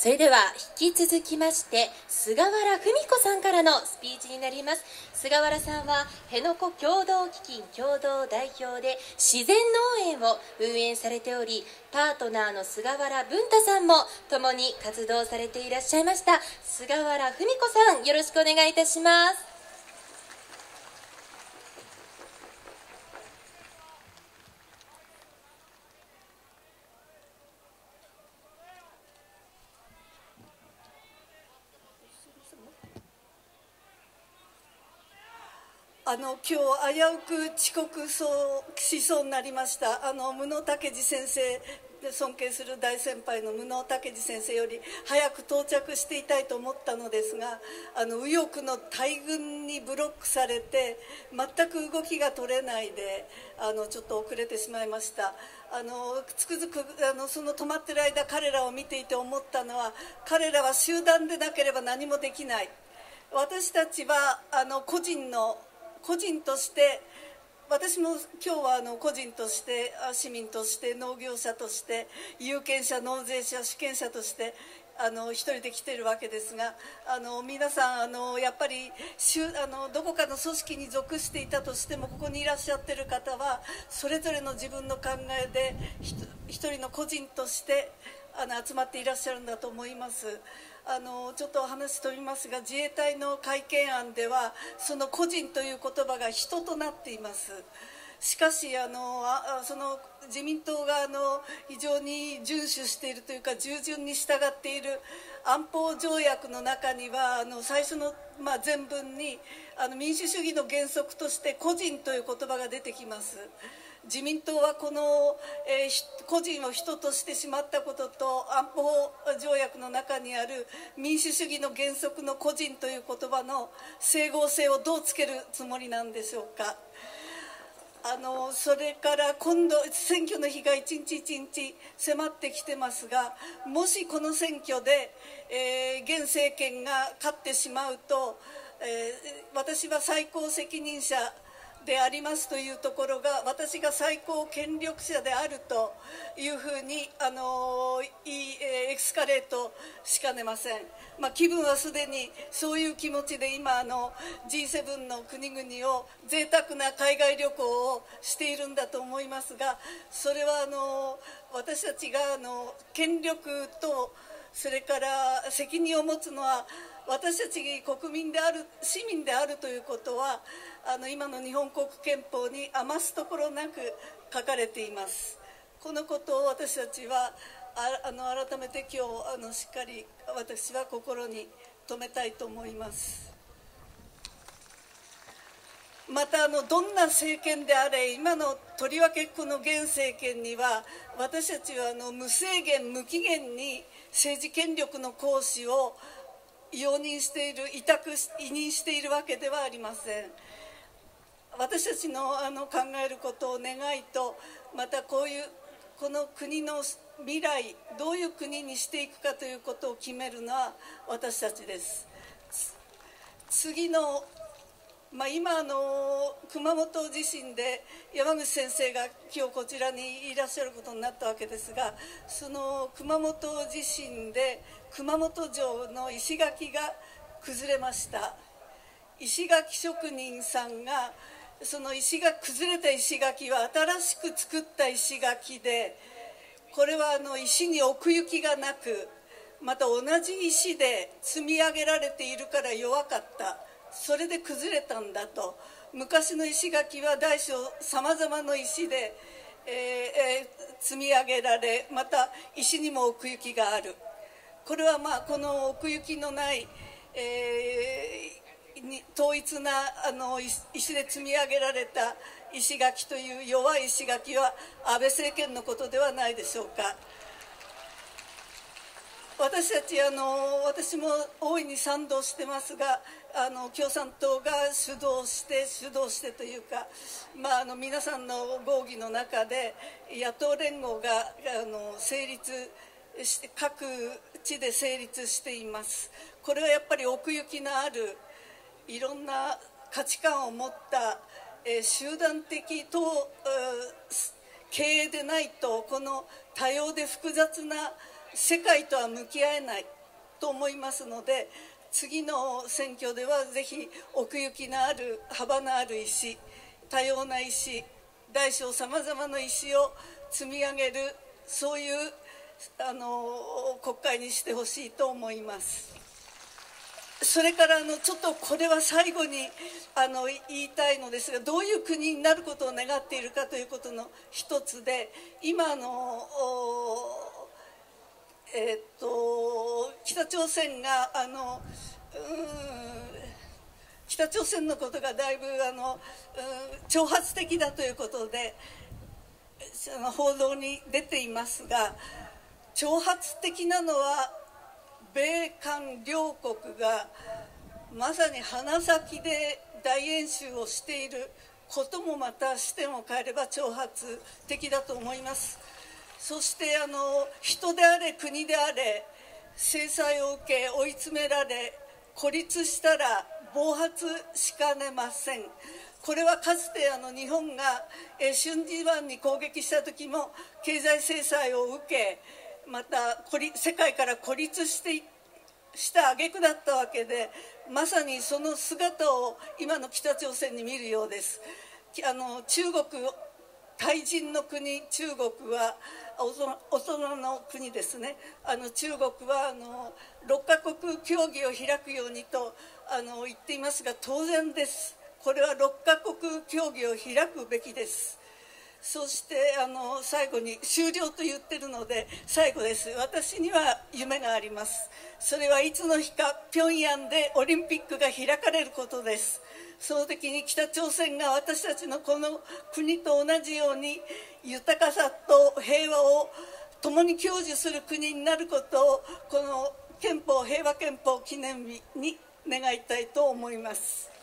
それでは引き続きまして菅原文子さんからのスピーチになります。菅原さんは辺野古共同基金共同代表で自然農園を運営されており、パートナーの菅原文太さんも共に活動されていらっしゃいました。菅原文子さん、よろしくお願いいたします。今日危うく遅刻しそうになりました。無能武司先生で尊敬する大先輩の無能武司先生より早く到着していたいと思ったのですが、右翼の大軍にブロックされて全く動きが取れないでちょっと遅れてしまいました。つくづくその止まってる間彼らを見ていて思ったのは、彼らは集団でなければ何もできない。私たちは個人として、私も今日は個人として市民として農業者として有権者納税者主権者として一人で来てるわけですが、皆さんやっぱりどこかの組織に属していたとしても、ここにいらっしゃってる方はそれぞれの自分の考えで一人の個人として集まっていらっしゃるんだと思います。ちょっとお話飛びますが、自衛隊の改憲案ではその個人という言葉が人となっています。しかしその自民党が非常に遵守しているというか従順に従っている安保条約の中には最初の前文に民主主義の原則として個人という言葉が出てきます。自民党はこの、個人を人としてしまったことと、安保条約の中にある民主主義の原則の個人という言葉の整合性をどうつけるつもりなんでしょうか。それから今度選挙の日が一日一日迫ってきてますが、もしこの選挙で、現政権が勝ってしまうと、私は最高責任者でありますというところが、私が最高権力者であるというふうにエスカレートしかねません。気分はすでにそういう気持ちで今G7 の国々を贅沢な海外旅行をしているんだと思いますが、それは私たちが権力とそれから責任を持つのは私たち国民である市民であるということは今の日本国憲法に余すところなく書かれています。このことを私たちは改めて今日しっかり私は心に留めたいと思います。またどんな政権であれ、今のとりわけこの現政権には私たちは無制限無期限に政治権力の行使を容認している、委任しているわけではありません。私たちの考えることを願いと、またこの国の未来、どういう国にしていくかということを決めるのは私たちです。次の今熊本地震で山口先生が今日こちらにいらっしゃることになったわけですが、その熊本地震で熊本城の石垣が崩れました。石垣職人さんがその崩れた石垣は新しく作った石垣で、これは石に奥行きがなく、また同じ石で積み上げられているから弱かった、それで崩れたんだと。昔の石垣は大小さまざまな石で、積み上げられ、また石にも奥行きがある。これはこの奥行きのない、統一な石で積み上げられた石垣という弱い石垣は安倍政権のことではないでしょうか。私たち私も大いに賛同してますが、共産党が主導してというか、皆さんの合議の中で野党連合が成立して各地で成立しています。これはやっぱり奥行きのあるいろんな価値観を持った、集団的党経営でないと、この多様で複雑な世界とは向き合えないと思いますので、次の選挙ではぜひ奥行きのある幅のある石、多様な石、大小さまざまな石を積み上げる、そういう国会にしてほしいと思います。それからちょっとこれは最後に言いたいのですが、どういう国になることを願っているかということの一つで、今北朝鮮が北朝鮮のことがだいぶ挑発的だということで報道に出ていますが、挑発的なのは米韓両国がまさに鼻先で大演習をしていることもまた視点を変えれば挑発的だと思います。そして人であれ国であれ制裁を受け追い詰められ孤立したら暴発しかねません。これはかつて日本が真珠湾に攻撃した時も経済制裁を受け、また世界から孤立した挙句だったわけで、まさにその姿を今の北朝鮮に見るようです。中国対人の国、中国は大人の国ですね。中国は6カ国協議を開くようにと言っていますが、当然です。これは6カ国協議を開くべきです。そして最後に終了と言ってるので最後です。私には夢があります。それはいつの日か平壌でオリンピックが開かれることです。その時に北朝鮮が私たちのこの国と同じように豊かさと平和を共に享受する国になることを、この憲法、平和憲法記念日に願いたいと思います。